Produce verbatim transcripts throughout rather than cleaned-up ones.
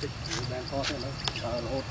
Hãy subscribe cho kênh Ghiền Mì Gõ để không bỏ lỡ những video hấp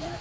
dẫn.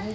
Cắt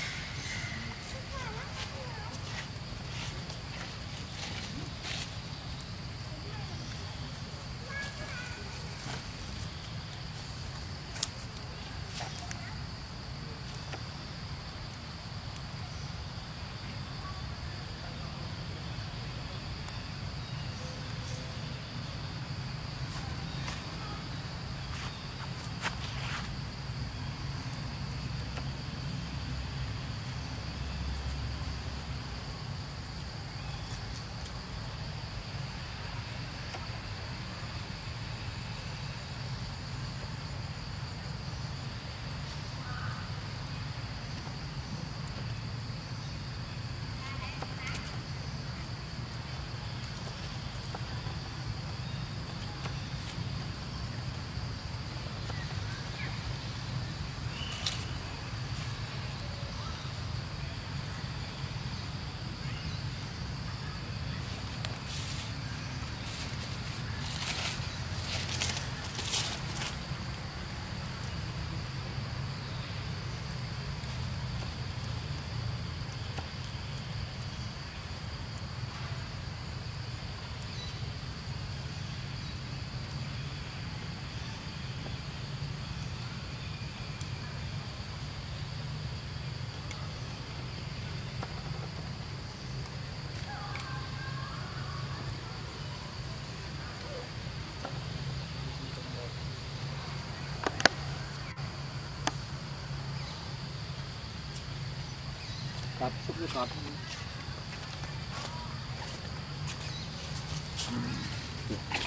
xúc cái cắt